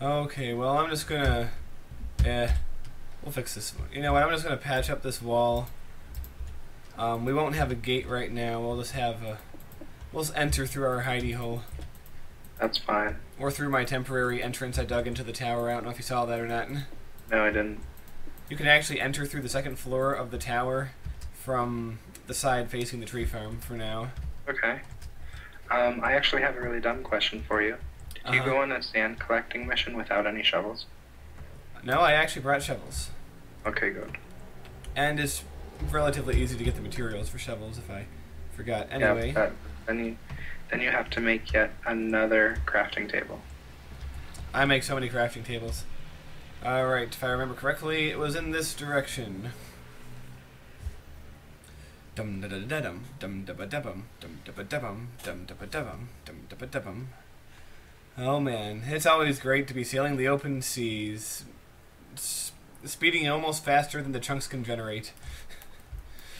Okay, well, I'm just gonna... we'll fix this one. You know what, I'm just gonna patch up this wall. We won't have a gate right now. We'll just have a... We'll just enter through our hidey hole. That's fine. Or through my temporary entrance I dug into the tower. I don't know if you saw that or not. No, I didn't. You can actually enter through the second floor of the tower from the side facing the tree farm for now. Okay. I actually have a really dumb question for you. Did you go on a sand collecting mission without any shovels? No, I actually brought shovels. Okay, good. And it's relatively easy to get the materials for shovels if I forgot. Anyway. Yeah, but then you have to make yet another crafting table. I make so many crafting tables. Alright, if I remember correctly, it was in this direction. Dum-da-da-da-dum, dum-da-ba-da-bum, dum-da-ba-da-bum, dum-da-ba-da-bum, dum-da-ba-da-bum. Oh man, it's always great to be sailing the open seas, speeding almost faster than the chunks can generate.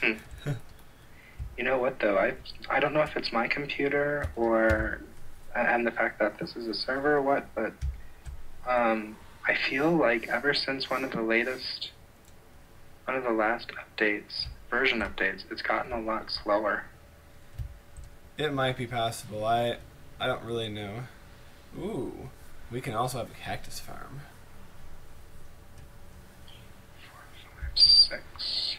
You know what though, I don't know if it's my computer or, and the fact that this is a server or what, but I feel like ever since one of the last updates, version updates, it's gotten a lot slower. It might be possible, I don't really know. Ooh, we can also have a cactus farm. 4, 5, 6.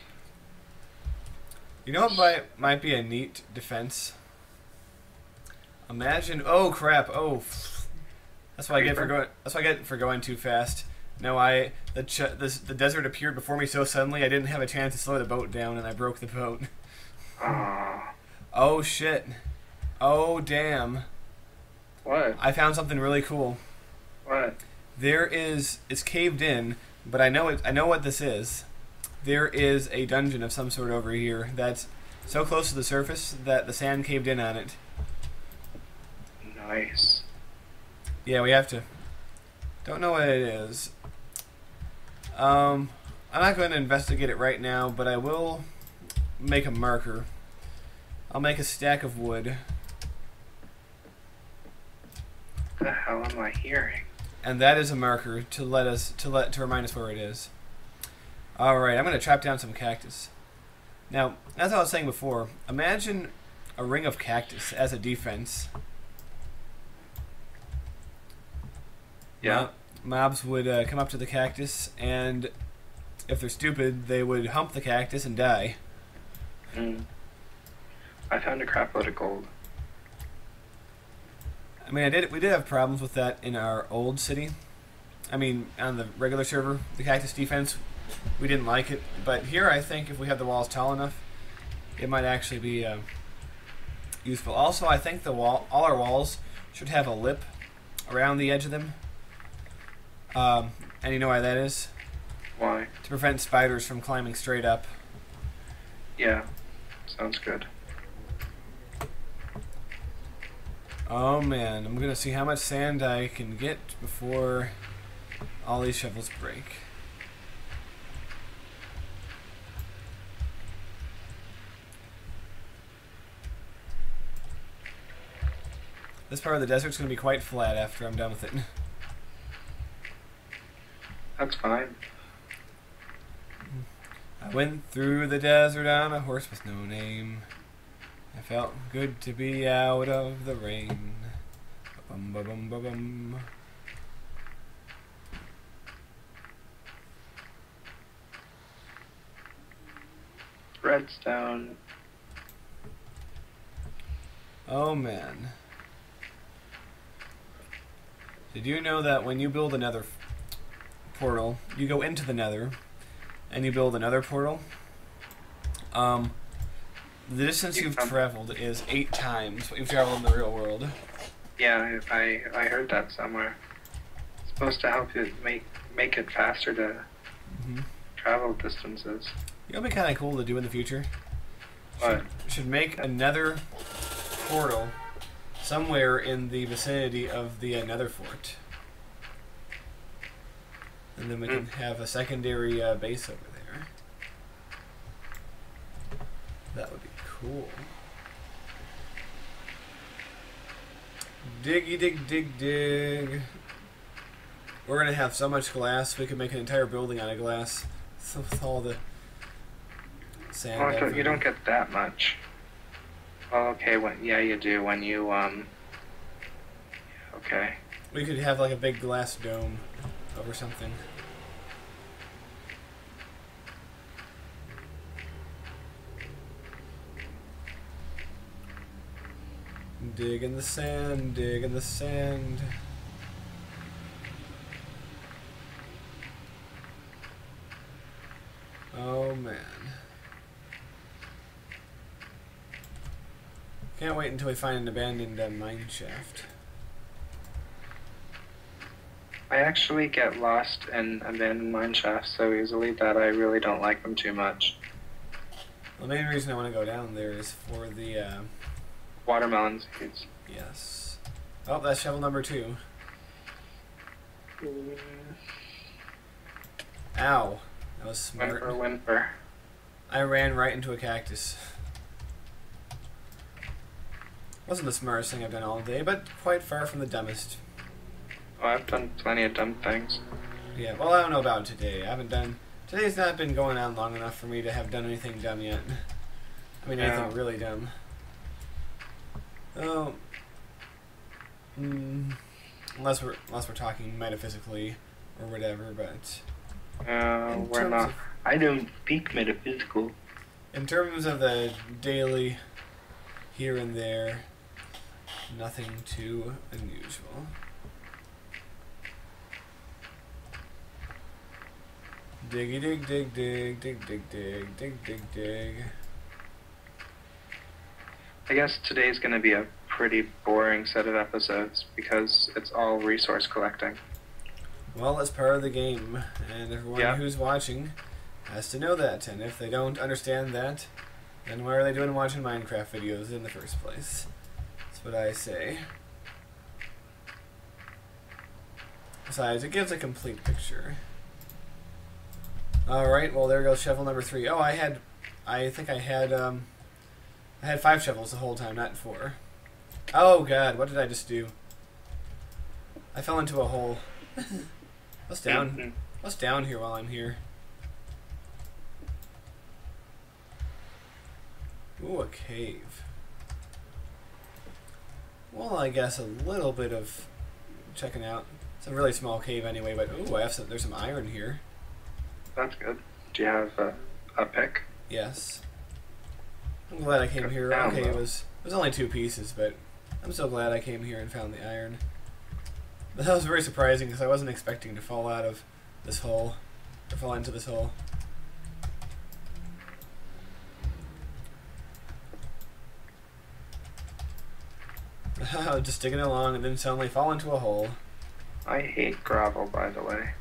You know what might be a neat defense? Imagine, oh crap, oh, that's what I get for going. That's what I get for going too fast. No, the desert appeared before me so suddenly I didn't have a chance to slow the boat down and I broke the boat. Oh shit! Oh damn! What? I found something really cool. What? There is... It's caved in, but I know what this is. There is a dungeon of some sort over here that's so close to the surface that the sand caved in on it. Nice. Yeah, we have to... Don't know what it is. I'm not going to investigate it right now, but I will make a marker. I'll make a stack of wood. What the hell am I hearing? And that is a marker to remind us where it is. Alright, I'm gonna trap down some cactus. Now, as I was saying before, imagine a ring of cactus as a defense. Yeah. Mobs would come up to the cactus, and if they're stupid, they would hump the cactus and die. I found a crapload of gold. I mean, we did have problems with that in our old city. I mean, on the regular server, the cactus defense, we didn't like it. But here, I think if we have the walls tall enough, it might actually be useful. Also, I think all our walls should have a lip around the edge of them. And you know why that is? Why? To prevent spiders from climbing straight up. Yeah, sounds good. Oh man, I'm gonna see how much sand I can get before all these shovels break. This part of the desert's gonna be quite flat after I'm done with it. That's fine. I went through the desert on a horse with no name. I felt good to be out of the rain. Ba-bum, ba-bum, ba-bum. Redstone. Oh man. Did you know that when you build another portal, you go into the nether, and you build another portal? The distance you've traveled is 8 times what you've traveled in the real world. Yeah, I heard that somewhere. It's supposed to help you make it faster to travel distances. You know what would be kind of cool to do in the future? What? Should make another portal somewhere in the vicinity of the Nether Fort. And then we can have a secondary base over there. That would be cool. Diggy dig dig dig. We're gonna have so much glass we could make an entire building out of glass. So with all the sand. Oh, you don't get that much. Oh, okay, when yeah you do when you okay. We could have like a big glass dome over something. Dig in the sand, dig in the sand. Oh man. Can't wait until we find an abandoned mine shaft. I actually get lost in abandoned mine shafts so easily that I really don't like them too much. The main reason I want to go down there is for the watermelon seeds. Yes. Oh, that's shovel number 2. Ow. That was smart. Whimper, whimper. I ran right into a cactus. Wasn't the smartest thing I've done all day, but quite far from the dumbest. Oh, I've done plenty of dumb things. Yeah, well, I don't know about today. I haven't done... Today's not been going on long enough for me to have done anything dumb yet. I mean, yeah. Anything really dumb. Oh. Unless we're talking metaphysically or whatever, but... we're not. I don't speak metaphysical. In terms of the daily here and there, nothing too unusual. Diggy dig dig dig dig dig dig dig dig dig. I guess today's going to be a pretty boring set of episodes because it's all resource collecting. Well, it's part of the game, and everyone who's watching has to know that, and if they don't understand that, then why are they doing watching Minecraft videos in the first place? That's what I say. Besides, it gives a complete picture. Alright, well there goes shovel number 3. Oh, I had 5 shovels the whole time, not 4. Oh god, what did I just do? I fell into a hole. What's down? Mm-hmm. What's down here while I'm here? Ooh, a cave. Well, I guess a little bit of checking out. It's a really small cave anyway, but ooh, I have some. There's some iron here. That's good. Do you have a pick? Yes. I'm glad I came here. Okay, it was only 2 pieces, but I'm so glad I came here and found the iron. But that was very surprising because I wasn't expecting to fall out of this hole, or fall into this hole. Just digging along and then suddenly fall into a hole. I hate gravel, by the way.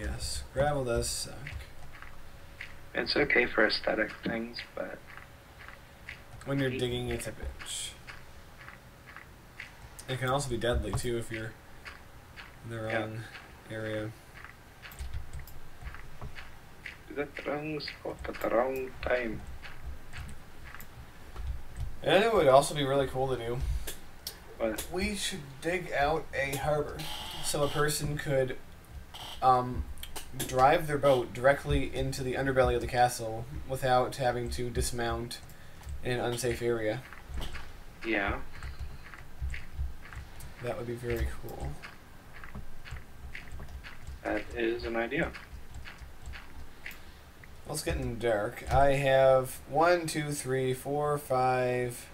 Yes, gravel does suck. It's okay for aesthetic things, but... when you're digging, it's a bitch. It can also be deadly, too, if you're in the wrong area. Is that the wrong spot at the wrong time? And it would also be really cool to do. What? We should dig out a harbor so a person could... drive their boat directly into the underbelly of the castle without having to dismount in an unsafe area. Yeah. That would be very cool. That is an idea. Well, it's getting dark. I have 1, 2, 3, 4, 5,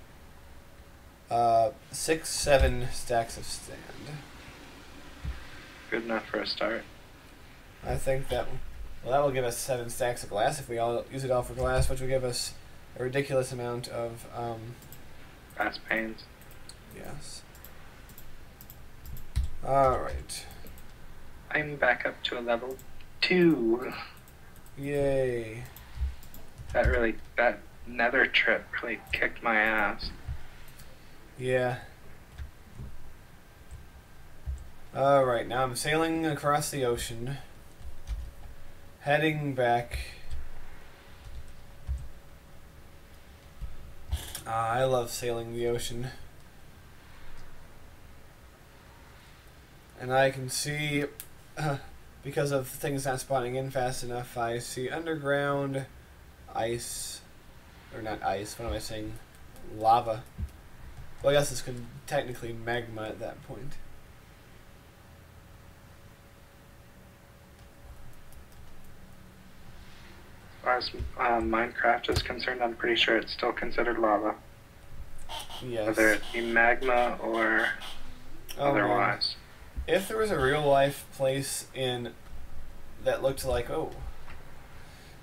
6, 7 stacks of sand. Good enough for a start. I think that that will give us 7 stacks of glass if we all use it all for glass, which will give us a ridiculous amount of glass panes. Yes. Alright. I'm back up to a level 2. Yay. That nether trip really kicked my ass. Yeah. Alright, now I'm sailing across the ocean, heading back. I love sailing the ocean. and I can see, because of things not spawning in fast enough, I see underground ice, or not ice, what am I saying, lava. Well, I guess this could technically magma at that point. As far as Minecraft is concerned, I'm pretty sure it's still considered lava. Yes. Whether it be magma or otherwise. Man. If there was a real life place in that looked like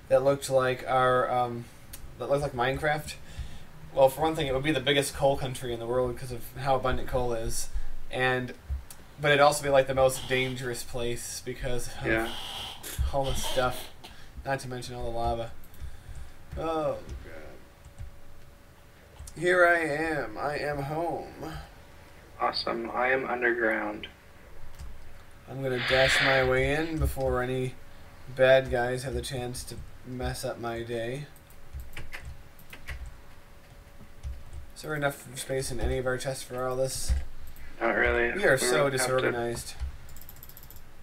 that looked like Minecraft, well, for one thing, it would be the biggest coal country in the world because of how abundant coal is, but it'd also be like the most dangerous place because of all this stuff. Not to mention all the lava. Oh, God. Here I am. I am home. Awesome. I am underground. I'm going to dash my way in before any bad guys have the chance to mess up my day. Is there enough space in any of our chests for all this? Not really. We are so disorganized.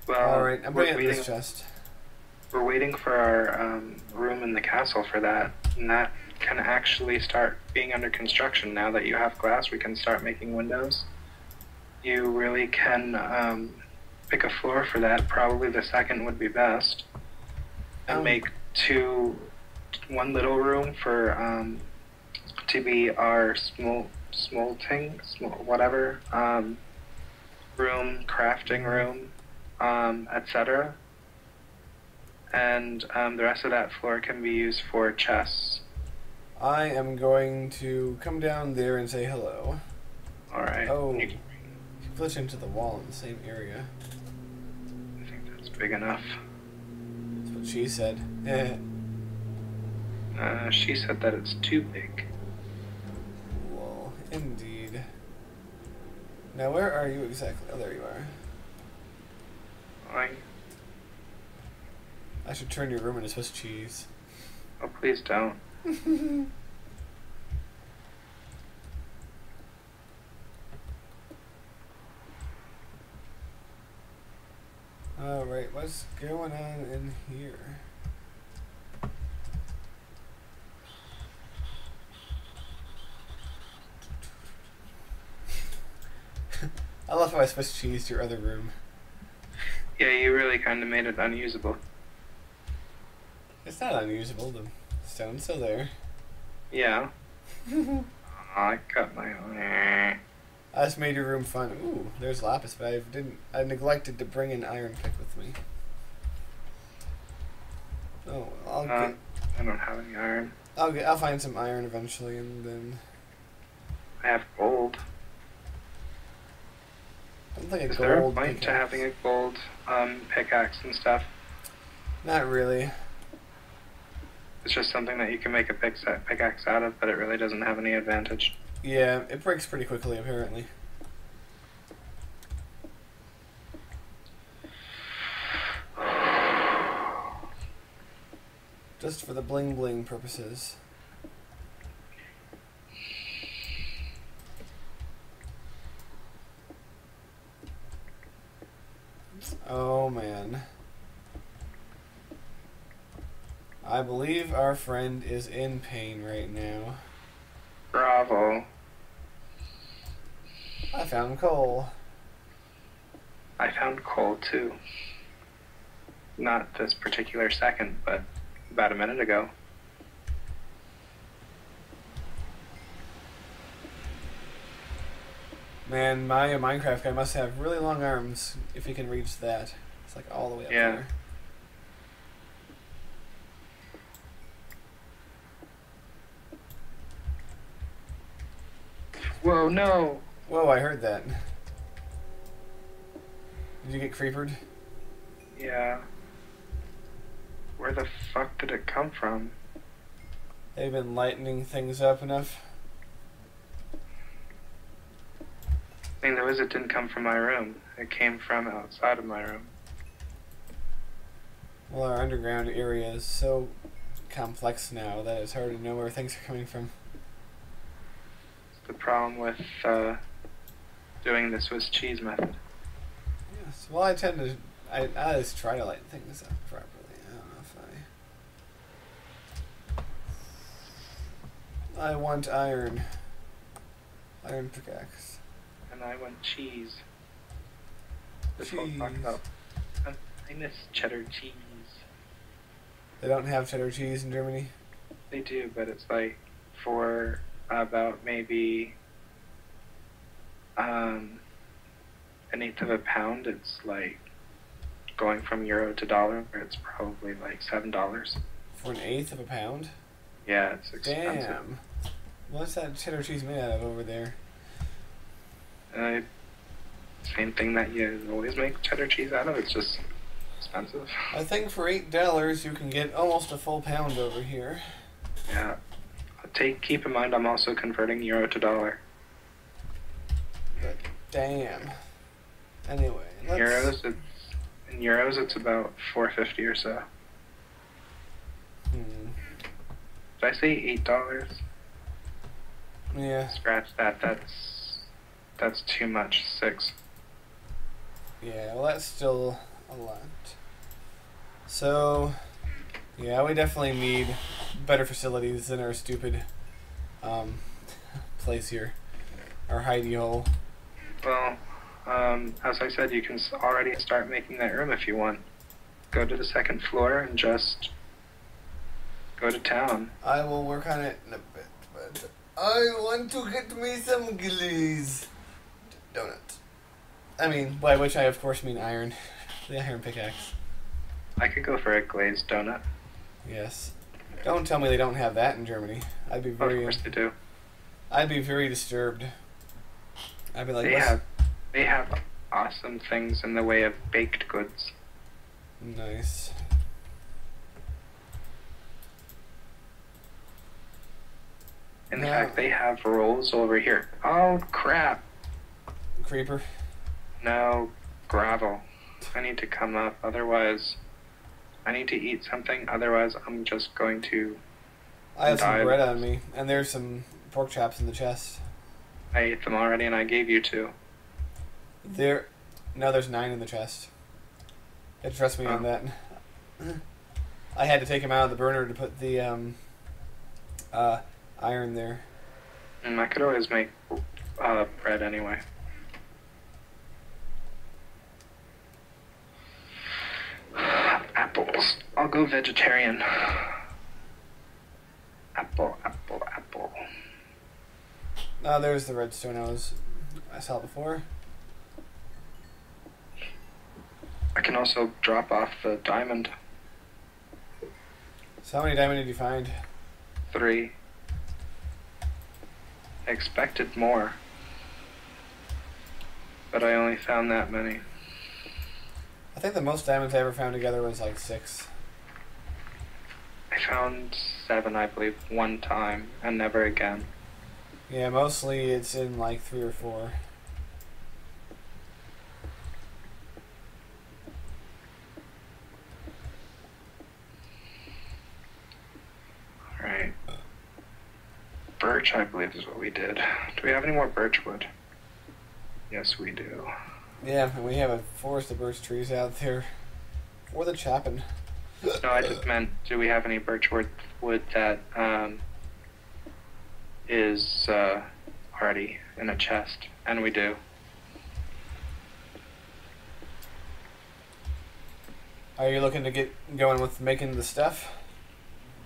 Well, all right, I'm going to get this chest. We're waiting for our room in the castle for that, and that can actually start being under construction. Now that you have glass, we can start making windows. You really can pick a floor for that. Probably the second would be best, and make one little room for to be our room, crafting room, etc. And the rest of that floor can be used for chests. I am going to come down there and say hello. Alright. Oh, you can glitch into the wall in the same area. I think that's big enough. That's what she said. She said that it's too big. Well, indeed. Now, where are you exactly? Oh, there you are. I should turn your room into Swiss cheese. Oh, please don't. Alright, what's going on in here? I love how I Swiss cheesed your other room. Yeah, you really kind of made it unusable. It's not unusable, the stone's still there. Yeah. I cut my own. I just made your room fun. Ooh, there's lapis, but I neglected to bring an iron pick with me. Oh, I don't have any iron. I'll find some iron eventually, and then I have gold. I don't think a gold pickaxe. Is there a point to having a gold pickaxe and stuff? Not really. It's just something that you can make a pickaxe out of, but it really doesn't have any advantage. Yeah, it breaks pretty quickly, apparently. Just for the bling bling purposes. Oh, man. I believe our friend is in pain right now. Bravo. I found coal. I found coal too. Not this particular second, but about a minute ago. Man, my Minecraft guy must have really long arms if he can reach that. It's like all the way up there. Whoa, no! Whoa, I heard that. Did you get creepered? Yeah. Where the fuck did it come from? They've been lightening things up enough. I mean, the wizard didn't come from my room. It came from outside of my room. Well, our underground area is so complex now that it's hard to know where things are coming from. The problem with doing the Swiss cheese method. Yes. So while I tend to, I just try to like think this out properly. I don't know if I want iron. Iron pickaxe. And I want cheese. This cheese. I miss cheddar cheese. They don't have cheddar cheese in Germany? They do, but it's like for about maybe an eighth of a pound. It's like going from euro to dollar, where it's probably like $7. For an eighth of a pound? Yeah, it's expensive. Damn. What's that cheddar cheese made out of over there? Same thing that you always make cheddar cheese out of. It's just expensive. I think for $8 you can get almost a full pound over here. Yeah. Keep in mind I'm also converting euro to dollar. But damn. Anyway, let's... In euros it's about $4.50 or so. Hmm. Did I say $8? Yeah. Scratch that. That's too much. 6. Yeah, well, that's still a lot. So, yeah, we definitely need better facilities than our stupid place here, our hidey hole. Well, as I said, you can already start making that room if you want. Go to the second floor and just go to town. I will work on it in a bit, but I want to get me some glaze. Donuts. I mean, by which I of course mean iron. The iron pickaxe. I could go for a glazed donut. Yes. Don't tell me they don't have that in Germany. I'd be very... Of course they do. I'd be very disturbed. I'd be like... They have awesome things in the way of baked goods. Nice. In fact, they have rolls over here. Oh, crap. Creeper? No, gravel. I need to come up, otherwise... I need to eat something, otherwise I'm just going to... I have some bread on me, and there's some pork chops in the chest. I ate them already, and I gave you 2. There... No, there's 9 in the chest. You have to trust me on that. I had to take them out of the burner to put the, iron there. And I could always make, bread anyway. Apples. I'll go vegetarian. Apple, apple, apple. Oh, there's the redstone I saw before. I can also drop off the diamond. So how many diamond did you find? 3. I expected more, but I only found that many. I think the most diamonds I ever found together was like 6. I found 7, I believe, one time, and never again. Yeah, mostly it's in like 3 or 4. Alright. Birch, I believe, is what we did. Do we have any more birch wood? Yes, we do. Yeah, and we have a forest of birch trees out there. Or the chopping. No, I just meant, do we have any birch wood that is already in a chest? And we do. Are you looking to get going with making the stuff?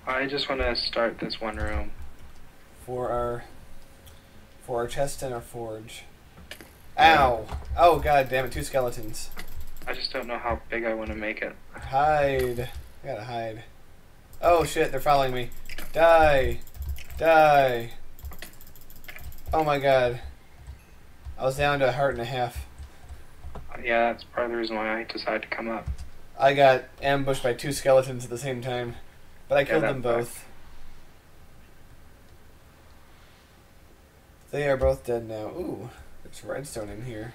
I just want to start this one room. For our chest and our forge. Ow! Oh god damn it, 2 skeletons. I just don't know how big I want to make it. Hide. I gotta hide. Oh shit, they're following me. Die! Die! Oh my god. I was down to a heart and a half. Yeah, that's part of the reason why I decided to come up. I got ambushed by 2 skeletons at the same time. But I killed them both. They are both dead now. Ooh. There's redstone in here.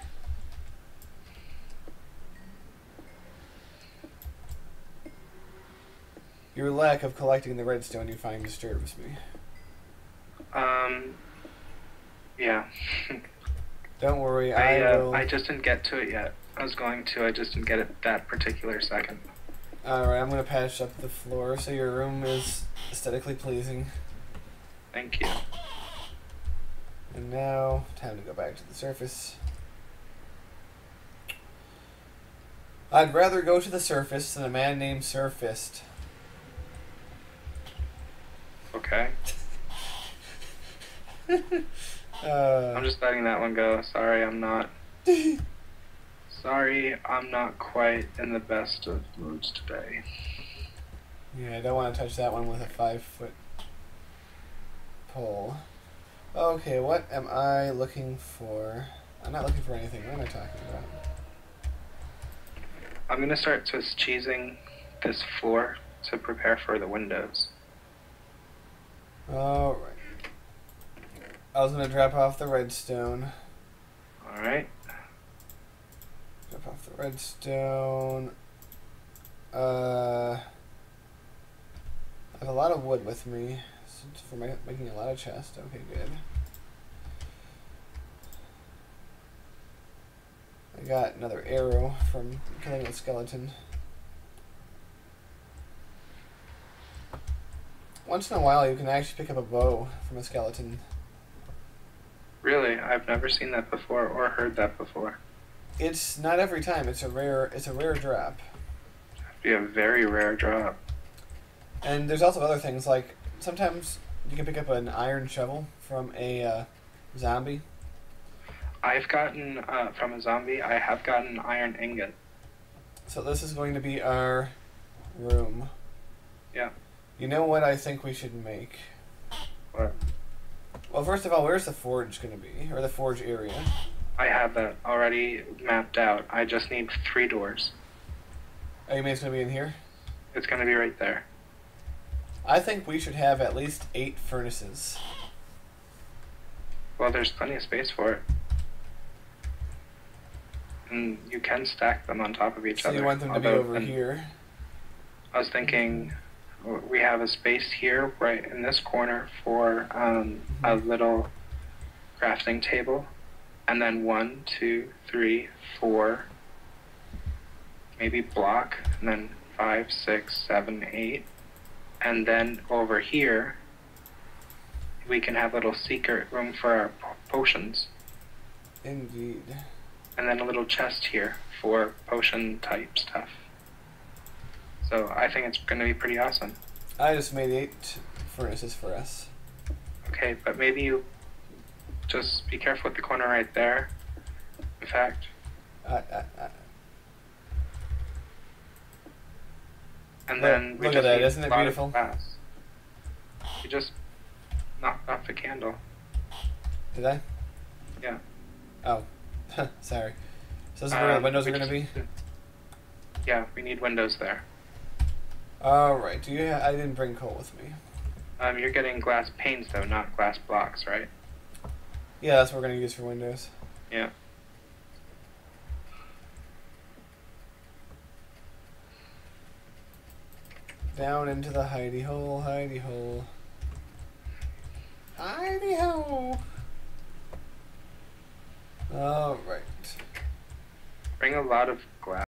Your lack of collecting the redstone you find disturbs me. Yeah. Don't worry, I will... I just didn't get to it yet. I was going to, I just didn't get it that particular second. Alright, I'm going to patch up the floor so your room is aesthetically pleasing. Thank you. And now, time to go back to the surface. I'd rather go to the surface than a man named Surfist. Okay. I'm just letting that one go. Sorry, I'm not. Sorry, I'm not quite in the best of moods today. Yeah, I don't want to touch that one with a 5-foot pole. Okay, what am I looking for? I'm not looking for anything. What am I talking about? I'm going to start Swiss cheesing this floor to prepare for the windows. Alright. I was going to drop off the redstone. Alright. Drop off the redstone. I have a lot of wood with me. So it's for making a lot of chests. Okay, good. I got another arrow from killing a skeleton. Once in a while you can actually pick up a bow from a skeleton. Really? I've never seen that before or heard that before. It's not every time, it's a rare drop. That'd be a very rare drop. And there's also other things, like sometimes you can pick up an iron shovel from a zombie. I've gotten, from a zombie, I have gotten an iron ingot. So this is going to be our room. Yeah. You know what I think we should make? What? Well, first of all, where's the forge going to be? Or the forge area? I have that already mapped out. I just need 3 doors. Oh, you mean it's going to be in here? It's going to be right there. I think we should have at least 8 furnaces. Well, there's plenty of space for it. And you can stack them on top of each other. So you want them to be over here? I was thinking we have a space here right in this corner for a little crafting table. And then 1, 2, 3, 4, maybe block. And then 5, 6, 7, 8. And then over here, we can have a little secret room for our potions. Indeed. And then a little chest here for potion type stuff. So I think it's going to be pretty awesome. I just made 8 furnaces for us. Okay, but maybe you just be careful with the corner right there. In fact. And then we look at that. Isn't it beautiful? You just knocked off the candle. Did I? Yeah. Oh. Sorry. So this is where the windows are going to be? Yeah, we need windows there. Alright, do you I didn't bring coal with me. You're getting glass panes though, not glass blocks, right? Yeah, that's what we're going to use for windows. Yeah. Down into the hidey hole, hidey hole. Hidey hole! Alright. Bring a lot of glass.